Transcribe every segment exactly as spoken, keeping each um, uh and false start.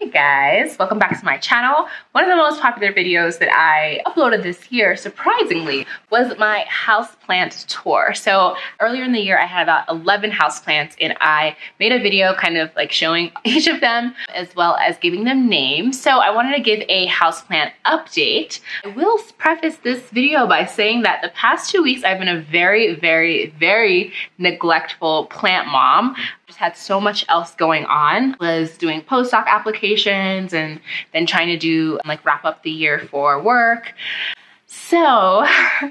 Hey guys, welcome back to my channel. One of the most popular videos that I uploaded this year, surprisingly, was my houseplant tour. So earlier in the year, I had about eleven houseplants and I made a video kind of like showing each of them as well as giving them names. So I wanted to give a houseplant update. I will preface this video by saying that the past two weeks, I've been a very, very, very neglectful plant mom. Just had so much else going on. Was doing postdoc applications and then trying to do like wrap up the year for work. So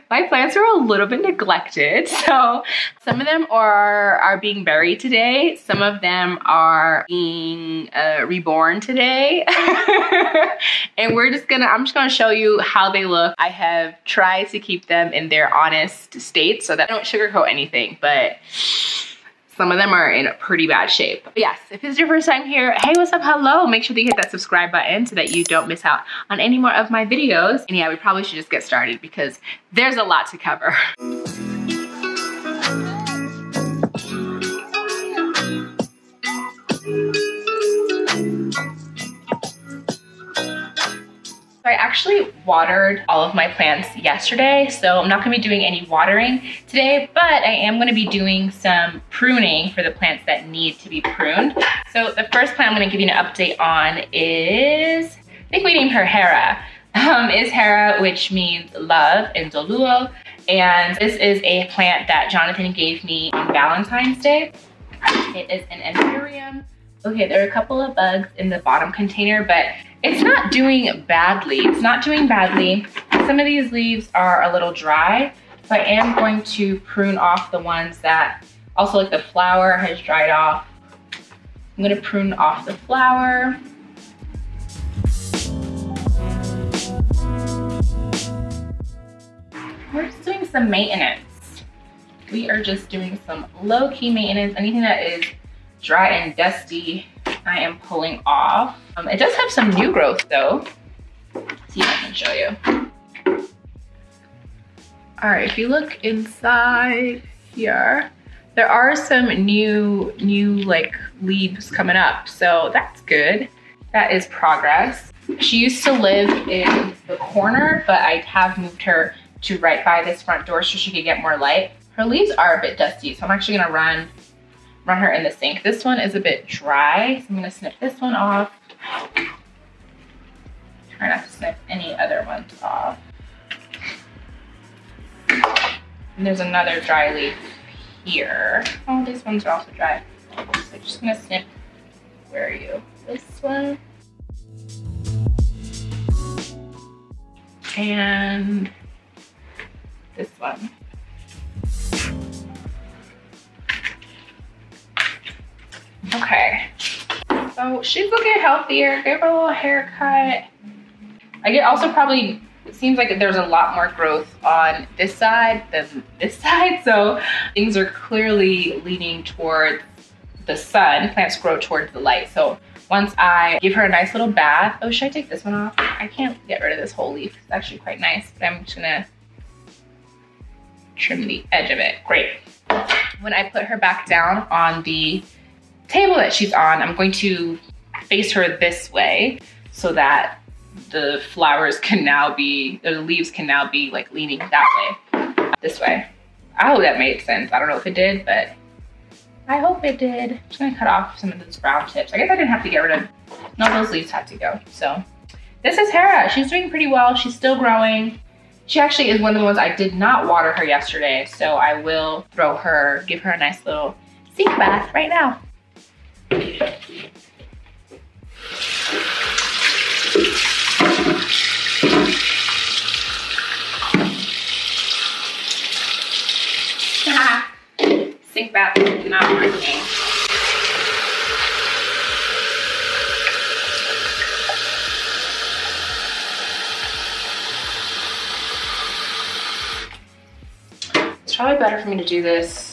my plants are a little bit neglected. So some of them are, are being buried today. Some of them are being uh, reborn today. And we're just gonna, I'm just gonna show you how they look. I have tried to keep them in their honest state so that I don't sugarcoat anything, but some of them are in a pretty bad shape. But yes, if it's your first time here, hey, what's up, hello. Make sure that you hit that subscribe button so that you don't miss out on any more of my videos. And yeah, we probably should just get started because there's a lot to cover. I actually watered all of my plants yesterday, so I'm not gonna be doing any watering today, but I am gonna be doing some pruning for the plants that need to be pruned. So the first plant I'm gonna give you an update on is, I think we named her Hera. Um, is Hera, which means love in Zuluo, and this is a plant that Jonathan gave me on Valentine's Day. It is an anthurium. Okay, there are a couple of bugs in the bottom container, but it's not doing badly. It's not doing badly. Some of these leaves are a little dry, but I am going to prune off the ones that, also like the flower has dried off. I'm gonna prune off the flower. We're just doing some maintenance. We are just doing some low-key maintenance. Anything that is dry and dusty, I am pulling off. Um, it does have some new growth though. Let's see if I can show you. All right, if you look inside here, there are some new, new like leaves coming up. So that's good. That is progress. She used to live in the corner, but I have moved her to right by this front door so she could get more light. Her leaves are a bit dusty, so I'm actually gonna run run her in the sink. This one is a bit dry, so I'm gonna snip this one off. Try not to snip any other ones off. And there's another dry leaf here. Oh, these ones are also dry. So I'm just gonna snip, where are you? This one. And this one. Okay, so she's looking healthier. Give her a little haircut. I get also probably, it seems like there's a lot more growth on this side than this side. So things are clearly leaning towards the sun. Plants grow towards the light. So once I give her a nice little bath, oh, should I take this one off? I can't get rid of this whole leaf. It's actually quite nice, but I'm just gonna trim the edge of it. Great. When I put her back down on the table that she's on, I'm going to face her this way so that the flowers can now be, or the leaves can now be like leaning that way, this way. Oh, that made sense. I don't know if it did, but I hope it did. I'm just gonna cut off some of those brown tips. I guess I didn't have to get rid of, no, those leaves had to go. So this is Hera. She's doing pretty well. She's still growing. She actually is one of the ones I did not water her yesterday. So I will throw her, give her a nice little sink bath right now. Ah, sink bath is not working. It's probably better for me to do this.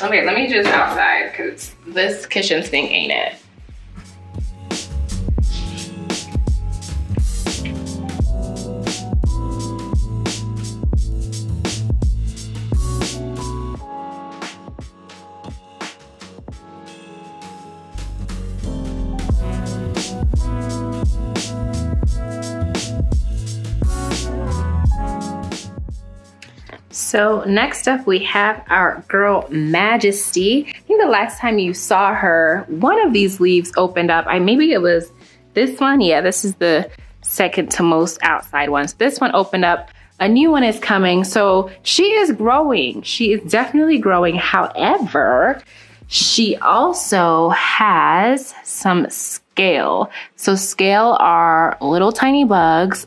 Okay, let me just outside because this kitchen thing ain't it. So next up we have our girl Majesty. I think the last time you saw her, one of these leaves opened up. I maybe it was this one. Yeah, this is the second to most outside one. So this one opened up. A new one is coming. So she is growing. She is definitely growing. However, she also has some scale. So scale are little tiny bugs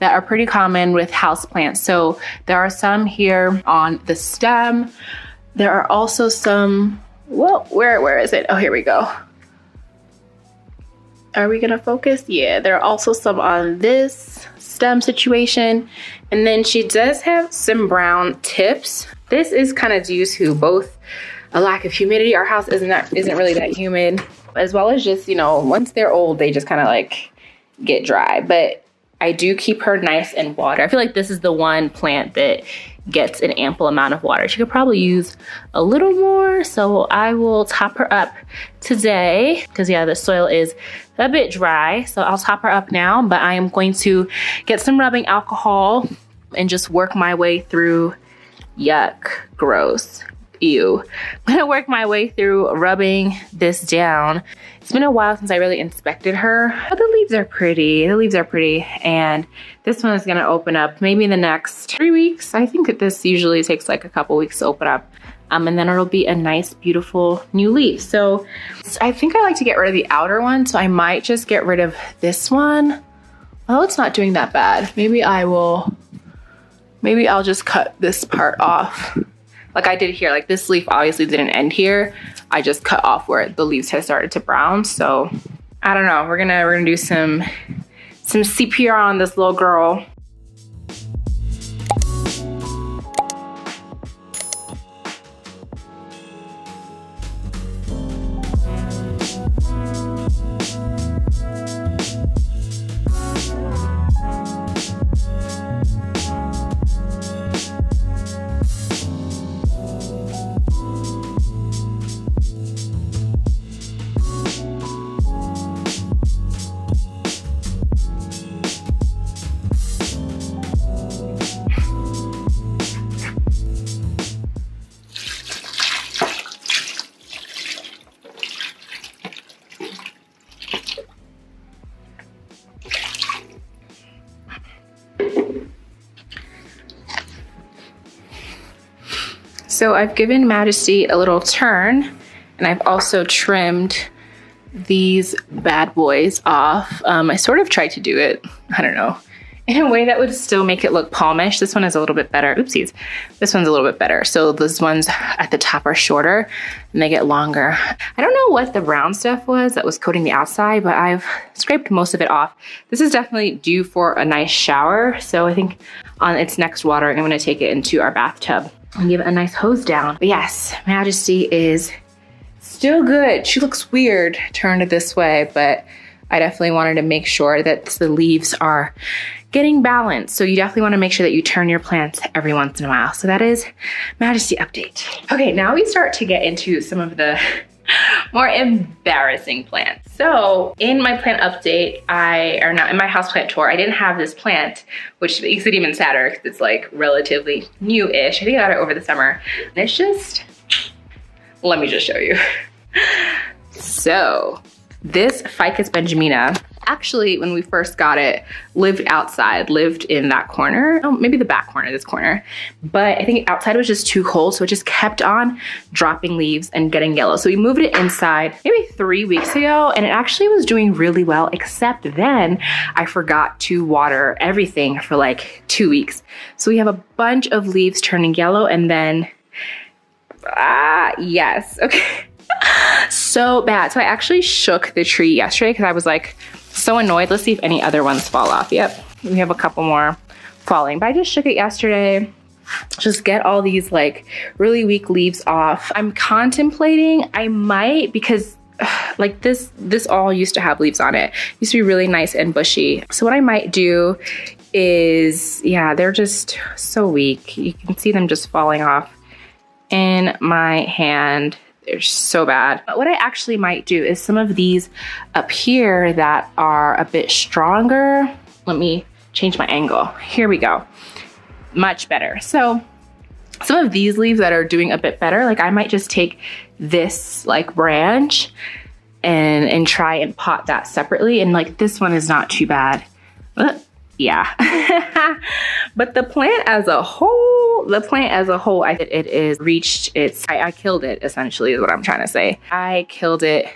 that are pretty common with houseplants. So there are some here on the stem. There are also some, well, where, where is it? Oh, here we go. Are we gonna focus? Yeah, there are also some on this stem situation. And then she does have some brown tips. This is kind of due to both a lack of humidity. Our house isn't, that, isn't really that humid, as well as just, you know, once they're old, they just kind of like get dry. But I do keep her nice and water. I feel like this is the one plant that gets an ample amount of water. She could probably use a little more, so I will top her up today because yeah, the soil is a bit dry. So I'll top her up now, but I am going to get some rubbing alcohol and just work my way through, yuck, gross, ew. I'm gonna work my way through rubbing this down. It's been a while since I really inspected her. Oh, the leaves are pretty, the leaves are pretty. And this one is gonna open up maybe in the next three weeks. I think that this usually takes like a couple weeks to open up. Um, and then it'll be a nice, beautiful new leaf. So I think I like to get rid of the outer one. So I might just get rid of this one. Oh, it's not doing that bad. Maybe I will, maybe I'll just cut this part off. Like I did here, like this leaf obviously didn't end here. I just cut off where the leaves had started to brown. So I don't know, we're gonna, we're gonna do some, some C P R on this little girl. So I've given Majesty a little turn, and I've also trimmed these bad boys off. Um, I sort of tried to do it, I don't know, in a way that would still make it look palmish. This one is a little bit better. Oopsies. This one's a little bit better. So those ones at the top are shorter and they get longer. I don't know what the brown stuff was that was coating the outside, but I've scraped most of it off. This is definitely due for a nice shower. So I think on its next watering, I'm gonna take it into our bathtub and give it a nice hose down. But yes, Majesty is still good. She looks weird turned this way, but I definitely wanted to make sure that the leaves are getting balanced. So you definitely want to make sure that you turn your plants every once in a while. So that is Majesty update. Okay, now we start to get into some of the more embarrassing plants. So in my plant update, I, or not, in my houseplant tour, I didn't have this plant, which makes it even sadder because it's like relatively new-ish. I think I got it over the summer. And it's just, let me just show you. So this Ficus Benjamina, actually when we first got it, lived outside, lived in that corner, oh, maybe the back corner, this corner. But I think outside was just too cold, so it just kept on dropping leaves and getting yellow. So we moved it inside maybe three weeks ago, and it actually was doing really well, except then I forgot to water everything for like two weeks. So we have a bunch of leaves turning yellow, and then, ah, yes, okay. So bad. So I actually shook the tree yesterday because I was like so annoyed. Let's see if any other ones fall off. Yep, we have a couple more falling, but I just shook it yesterday. Just get all these like really weak leaves off. I'm contemplating, I might, because like this, this all used to have leaves on it. Used to be really nice and bushy. So what I might do is, yeah, they're just so weak. You can see them just falling off in my hand. They're so bad. But what I actually might do is some of these up here that are a bit stronger. Let me change my angle. Here we go. Much better. So some of these leaves that are doing a bit better, like I might just take this like branch and and try and pot that separately. And like this one is not too bad. Uh, yeah. But the plant as a whole, the plant as a whole, I think it is reached its, I, I killed it essentially is what I'm trying to say. I killed it.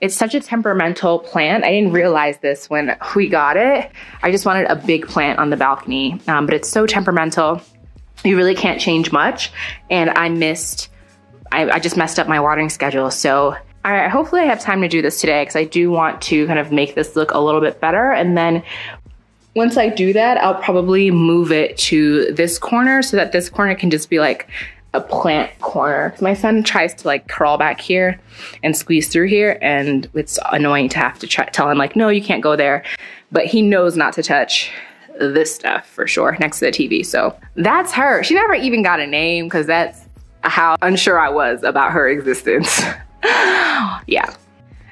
It's such a temperamental plant. I didn't realize this when we got it. I just wanted a big plant on the balcony, um, but it's so temperamental. You really can't change much. And I missed, I, I just messed up my watering schedule. So I, hopefully I have time to do this today because I do want to kind of make this look a little bit better. And then once I do that, I'll probably move it to this corner so that this corner can just be like a plant corner. My son tries to like crawl back here and squeeze through here, and it's annoying to have to try tell him like, no, you can't go there. But he knows not to touch this stuff for sure next to the T V. So that's her. She never even got a name because that's how unsure I was about her existence. Yeah.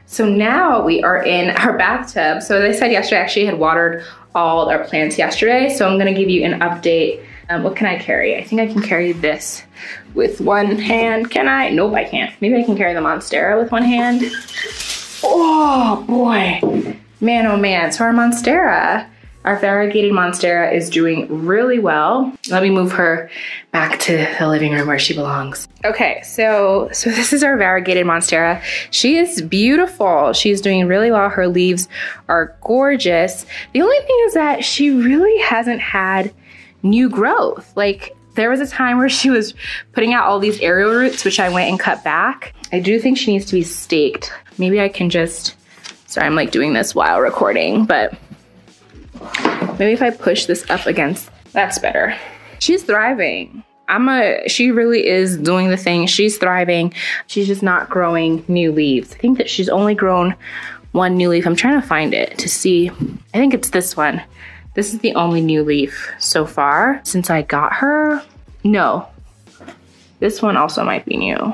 So now we are in her bathtub. So as I said yesterday, I actually had watered all our plants yesterday. So I'm gonna give you an update. Um, what can I carry? I think I can carry this with one hand. Can I? Nope, I can't. Maybe I can carry the Monstera with one hand. Oh boy, man, oh man. So our Monstera, our variegated Monstera is doing really well. Let me move her back to the living room where she belongs. Okay, so, so this is our variegated Monstera. She is beautiful. She's doing really well. Her leaves are gorgeous. The only thing is that she really hasn't had new growth. Like there was a time where she was putting out all these aerial roots, which I went and cut back. I do think she needs to be staked. Maybe I can just, sorry, I'm like doing this while recording, but maybe if I push this up against, that's better. She's thriving. I'm a, she really is doing the thing. She's thriving. She's just not growing new leaves. I think that she's only grown one new leaf. I'm trying to find it to see. I think it's this one. This is the only new leaf so far since I got her. No, this one also might be new.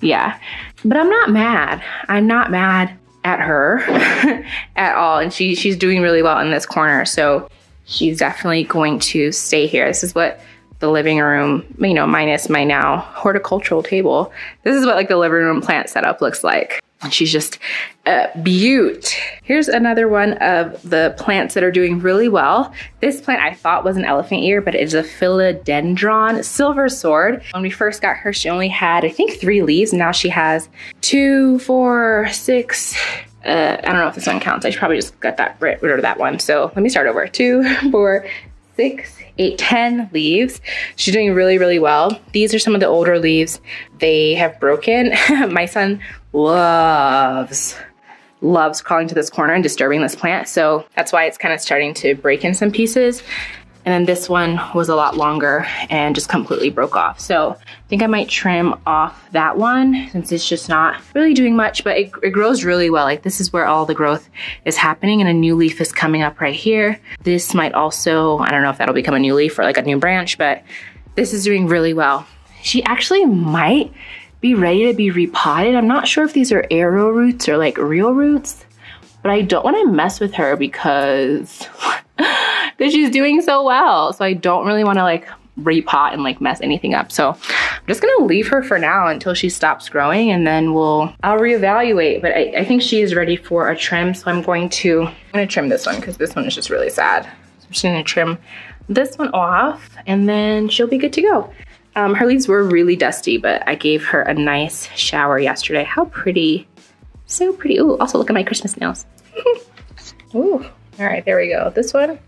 Yeah, but I'm not mad. I'm not mad at her at all. And she she's doing really well in this corner. So she's definitely going to stay here. This is what the living room, you know, minus my now horticultural table. This is what like the living room plant setup looks like. And she's just a beaut. Here's another one of the plants that are doing really well. This plant I thought was an elephant ear, but it is a philodendron silver sword. When we first got her, she only had, I think, three leaves. Now she has two, four, six. Uh, I don't know if this one counts. I should probably just got that rid of that one. So let me start over. Two, four, six, eight, ten leaves. She's doing really, really well. These are some of the older leaves. They have broken. My son loves, loves crawling to this corner and disturbing this plant. So that's why it's kind of starting to break in some pieces. And then this one was a lot longer and just completely broke off. So I think I might trim off that one since it's just not really doing much, but it, it grows really well. Like this is where all the growth is happening and a new leaf is coming up right here. This might also, I don't know if that'll become a new leaf or like a new branch, but this is doing really well. She actually might be ready to be repotted. I'm not sure if these are arrow roots or like real roots, but I don't want to mess with her because because she's doing so well. So I don't really want to like repot and like mess anything up. So I'm just going to leave her for now until she stops growing, and then we'll, I'll reevaluate. But I, I think she is ready for a trim. So I'm going to, I'm going to trim this one because this one is just really sad. So I'm just going to trim this one off and then she'll be good to go. Um, her leaves were really dusty, but I gave her a nice shower yesterday. How pretty. So pretty. Ooh, also look at my Christmas nails. Ooh, all right, there we go. This one,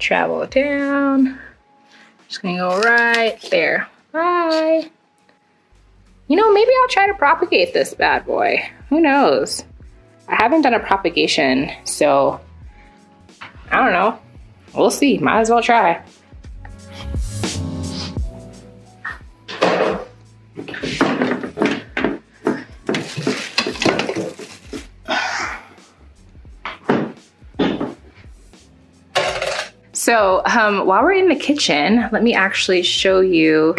travel down. Just gonna go right there. Bye. You know, maybe I'll try to propagate this bad boy. Who knows? I haven't done a propagation, so I don't know. We'll see, might as well try. So um, while we're in the kitchen, let me actually show you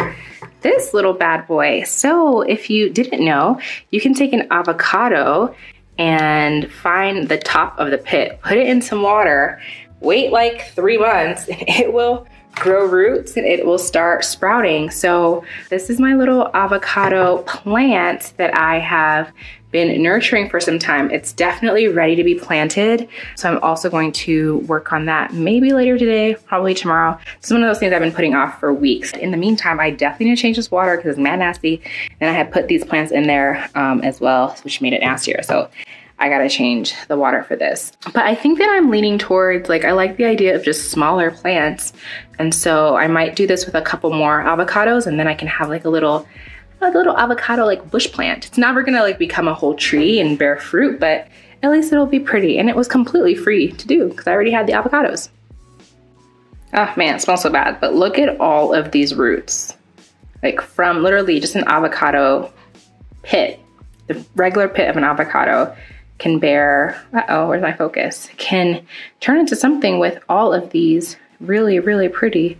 this little bad boy. So if you didn't know, you can take an avocado and find the top of the pit, put it in some water, wait like three months, it will grow roots and it will start sprouting. So this is my little avocado plant that I have been nurturing for some time. It's definitely ready to be planted. So I'm also going to work on that maybe later today, probably tomorrow. It's one of those things I've been putting off for weeks. In the meantime, I definitely need to change this water because it's mad nasty. And I had put these plants in there um, as well, which made it nastier. So I gotta change the water for this. But I think that I'm leaning towards, like, I like the idea of just smaller plants. And so I might do this with a couple more avocados and then I can have like a little a little avocado like bush plant. It's never gonna like become a whole tree and bear fruit, but at least it'll be pretty. And it was completely free to do because I already had the avocados. Oh man, it smells so bad, but look at all of these roots. Like from literally just an avocado pit, the regular pit of an avocado can bear, uh-oh, where's my focus? Can turn into something with all of these really, really pretty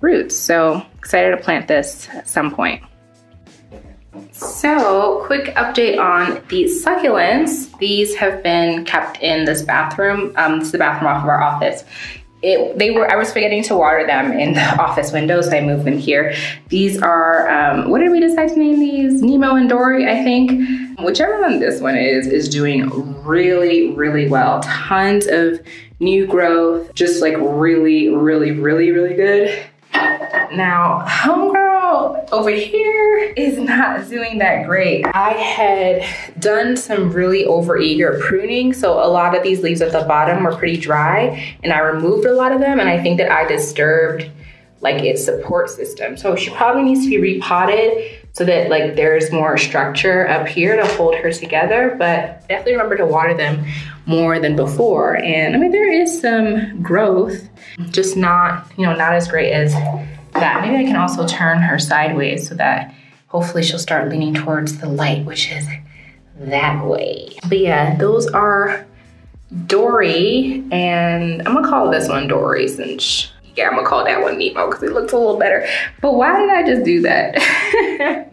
roots. So excited to plant this at some point. So, quick update on the succulents. These have been kept in this bathroom. Um, this is the bathroom off of our office. It, they were, I was forgetting to water them in the office window, so I moved them here. These are, um, what did we decide to name these? Nemo and Dory, I think. Whichever one this one is, is doing really, really well. Tons of new growth, just like really, really, really, really good. Now, homegirl over here is not doing that great. I had done some really overeager pruning, so a lot of these leaves at the bottom were pretty dry, and I removed a lot of them, and I think that I disturbed like its support system. So she probably needs to be repotted so that like there's more structure up here to hold her together, but definitely remember to water them more than before. And I mean, there is some growth, just not, you know, not as great as that. Maybe I can also turn her sideways so that hopefully she'll start leaning towards the light, which is that way. But yeah, those are Dory, and I'm gonna call this one Dory since, yeah, I'm gonna call that one Nemo because it looks a little better. But why did I just do that?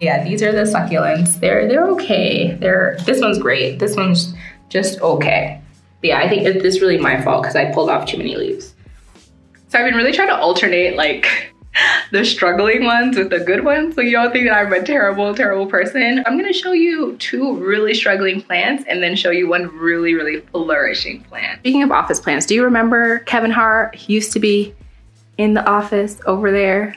Yeah, these are the succulents. They're they're okay. They're this one's great. This one's just okay. But yeah, I think it, this is really my fault because I pulled off too many leaves. So I've been really trying to alternate like the struggling ones with the good ones. So you don't think that I'm a terrible, terrible person. I'm gonna show you two really struggling plants and then show you one really, really flourishing plant. Speaking of office plants, do you remember Kevin Hart? He used to be in the office over there.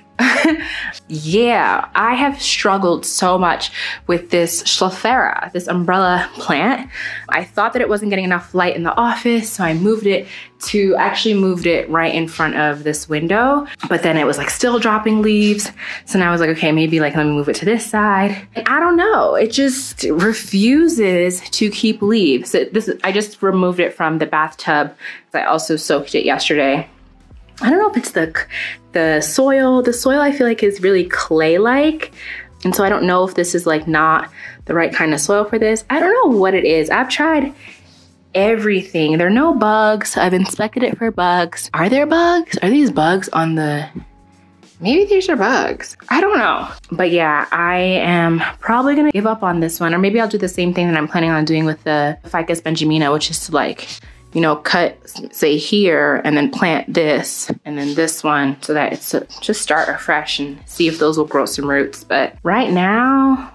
Yeah, I have struggled so much with this Schlumbergera, this umbrella plant. I thought that it wasn't getting enough light in the office, so I moved it to, actually moved it right in front of this window, but then it was like still dropping leaves. So now I was like, okay, maybe like let me move it to this side. And I don't know, it just refuses to keep leaves. So this, I just removed it from the bathtub. I also soaked it yesterday. I don't know if it's the the soil. The soil I feel like is really clay-like. And so I don't know if this is like not the right kind of soil for this. I don't know what it is. I've tried everything. There are no bugs. I've inspected it for bugs. Are there bugs? Are these bugs on the, maybe these are bugs. I don't know. But yeah, I am probably gonna give up on this one. Or maybe I'll do the same thing that I'm planning on doing with the Ficus Benjamina, which is to like, you know, cut, say here, and then plant this, and then this one, so that it's a, just start afresh and see if those will grow some roots. But right now,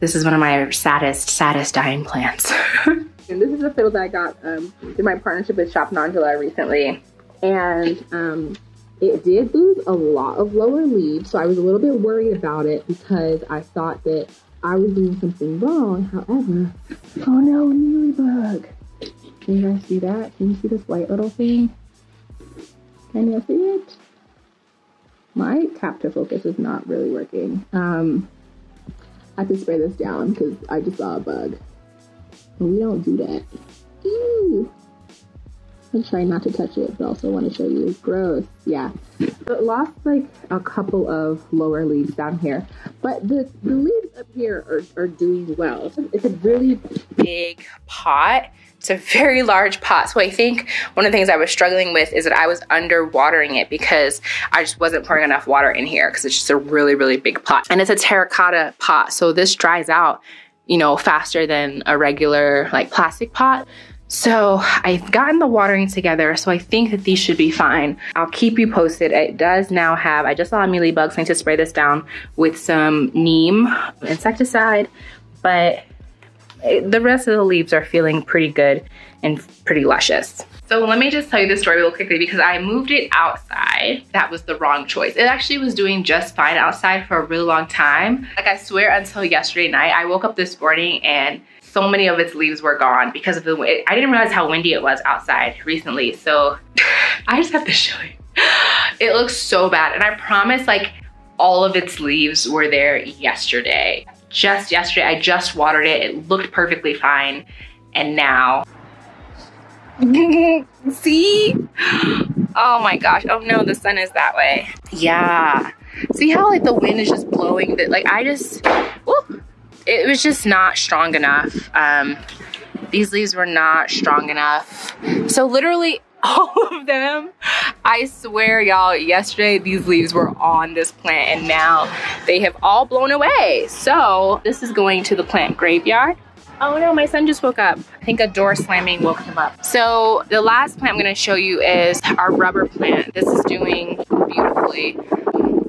this is one of my saddest, saddest dying plants. And this is a fiddle that I got um, in my partnership with Shop Nondula recently. And um, it did lose a lot of lower leaves, so I was a little bit worried about it because I thought that I was doing something wrong. However, oh no, mealy bug. Can you guys see that? Can you see this white little thing? Can you see it? My capture focus is not really working. Um, I have to spray this down because I just saw a bug. And we don't do that. Ew! I'm trying not to touch it, but also want to show you. It's gross. Yeah. But lost like a couple of lower leaves down here. But the, the leaves up here are, are doing well. It's a really big pot. It's a very large pot. So I think one of the things I was struggling with is that I was underwatering it because I just wasn't pouring enough water in here because it's just a really, really big pot. And it's a terracotta pot. So this dries out, you know, faster than a regular like plastic pot. So I've gotten the watering together, so I think that these should be fine. I'll keep you posted. It does now have, I just saw mealy bugs, I need to spray this down with some neem insecticide, but it, the rest of the leaves are feeling pretty good and pretty luscious. So let me just tell you this story real quickly because I moved it outside. That was the wrong choice. It actually was doing just fine outside for a really long time. Like I swear until yesterday night, I woke up this morning and so many of its leaves were gone because of the wind. I didn't realize how windy it was outside recently. So I just have to show you. It looks so bad. And I promise like all of its leaves were there yesterday. Just yesterday, I just watered it. It looked perfectly fine. And now, see? Oh my gosh. Oh no, the sun is that way. Yeah. See how like the wind is just blowing that? Like I just, whoop. It was just not strong enough. Um, these leaves were not strong enough. So literally all of them, I swear y'all, yesterday these leaves were on this plant and now they have all blown away. So this is going to the plant graveyard. Oh no, my son just woke up. I think a door slamming woke him up. So the last plant I'm gonna show you is our rubber plant. This is doing beautifully.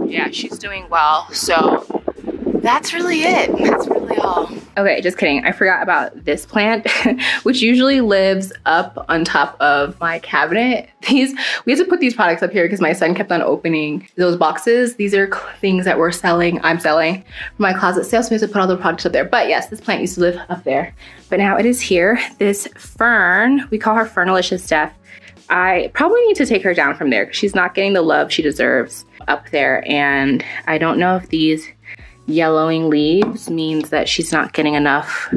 Yeah, she's doing well, so. That's really it. That's really all. Okay, just kidding. I forgot about this plant, which usually lives up on top of my cabinet. These, we had to put these products up here because my son kept on opening those boxes. These are things that we're selling, I'm selling for my closet sale, so we had to put all the products up there. But yes, this plant used to live up there, but now it is here. This fern, we call her Fernalicious Steph. I probably need to take her down from there because she's not getting the love she deserves up there. And I don't know if these yellowing leaves means that she's not getting enough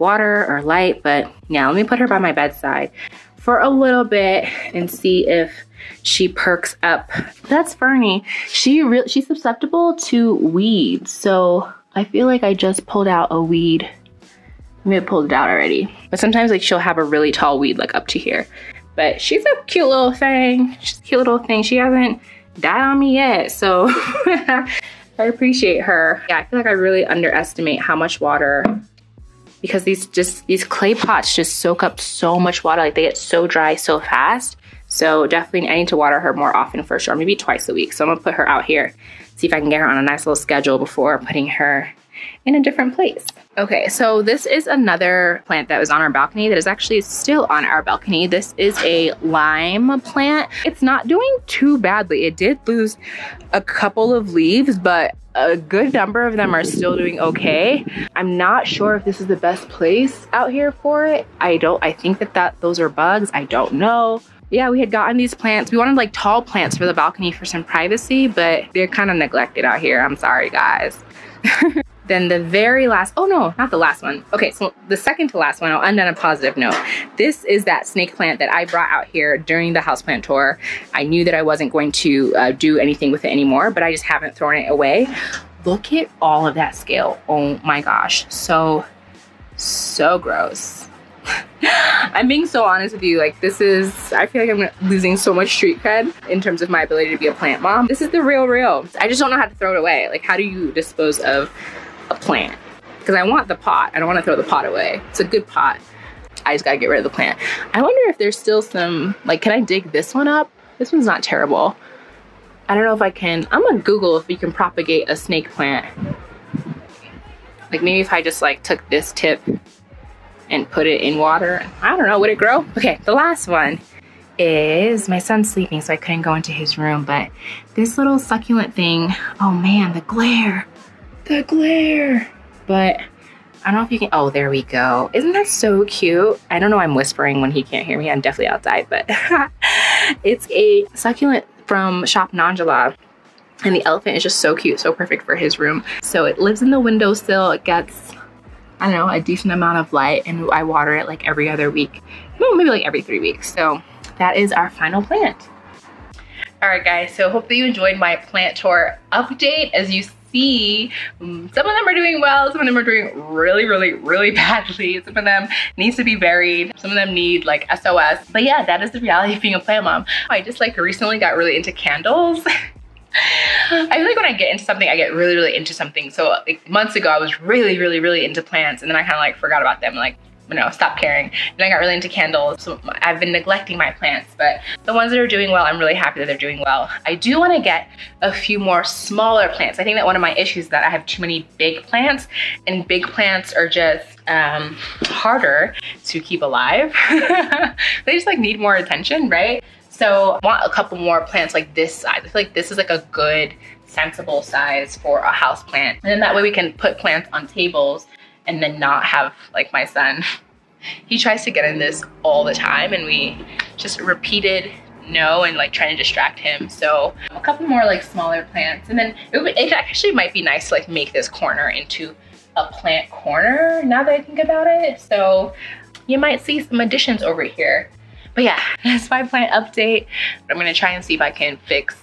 water or light, but yeah, let me put her by my bedside for a little bit and see if she perks up. That's Fernie. She re she's susceptible to weeds, so I feel like I just pulled out a weed. Maybe I pulled it out already, but sometimes like she'll have a really tall weed like up to here, but she's a cute little thing. She's a cute little thing. She hasn't died on me yet, so I appreciate her. Yeah, I feel like I really underestimate how much water, because these just these clay pots just soak up so much water. Like they get so dry so fast. So definitely I need to water her more often for sure, maybe twice a week. So I'm gonna put her out here, see if I can get her on a nice little schedule before putting her in a different place. Okay, so this is another plant that was on our balcony that is actually still on our balcony. This is a lime plant. It's not doing too badly. It did lose a couple of leaves, but a good number of them are still doing okay. I'm not sure if this is the best place out here for it. I don't, I think that, that those are bugs. I don't know. Yeah, we had gotten these plants. We wanted like tall plants for the balcony for some privacy, but they're kind of neglected out here. I'm sorry, guys. Then the very last, oh no, not the last one. Okay, so the second to last one, I'll end on a positive note. This is that snake plant that I brought out here during the houseplant tour. I knew that I wasn't going to uh, do anything with it anymore, but I just haven't thrown it away. Look at all of that scale. Oh my gosh, so, so gross. I'm being so honest with you, like this is, I feel like I'm losing so much street cred in terms of my ability to be a plant mom. This is the real real. I just don't know how to throw it away. Like how do you dispose of a plant? Because I want the pot. I don't want to throw the pot away. It's a good pot. I just gotta get rid of the plant. I wonder if there's still some, like, can I dig this one up? This one's not terrible. I don't know if I can. I'm gonna Google if you can propagate a snake plant. Like maybe if I just like took this tip and put it in water. I don't know, would it grow? Okay, the last one is, my son's sleeping so I couldn't go into his room, but this little succulent thing, oh man, the glare. The glare, but I don't know if you can, oh, there we go. Isn't that so cute? I don't know, I'm whispering when he can't hear me. I'm definitely outside, but it's a succulent from Shop Nondula, and the elephant is just so cute, so perfect for his room. So it lives in the windowsill. It gets, I don't know, a decent amount of light, and I water it like every other week. No, maybe like every three weeks. So that is our final plant. All right, guys, so hopefully you enjoyed my plant tour update. As you see, some of them are doing well, some of them are doing really, really, really badly. Some of them needs to be buried. Some of them need like S O S. But yeah, that is the reality of being a plant mom. I just like recently got really into candles. I feel like when I get into something, I get really, really into something. So like months ago, I was really, really, really into plants, and then I kind of like forgot about them. Like you know, stop caring. And I got really into candles. So I've been neglecting my plants, but the ones that are doing well, I'm really happy that they're doing well. I do want to get a few more smaller plants. I think that one of my issues is that I have too many big plants, and big plants are just um, harder to keep alive. They just like need more attention, right? So I want a couple more plants like this size. I feel like this is like a good, sensible size for a house plant. And then that way we can put plants on tables and then not have, like, my son. He tries to get in this all the time, and we just repeated no and like trying to distract him. So a couple more like smaller plants, and then it, would, it actually might be nice to like make this corner into a plant corner now that I think about it. So you might see some additions over here. But yeah, that's my plant update. I'm gonna try and see if I can fix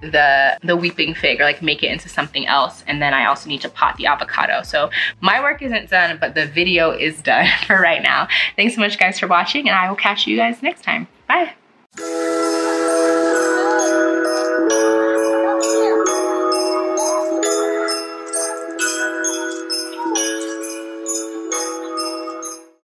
the the weeping fig, or like make it into something else. And then I also need to pot the avocado. So my work isn't done, but the video is done for right now. Thanks so much guys for watching, and I will catch you guys next time. Bye.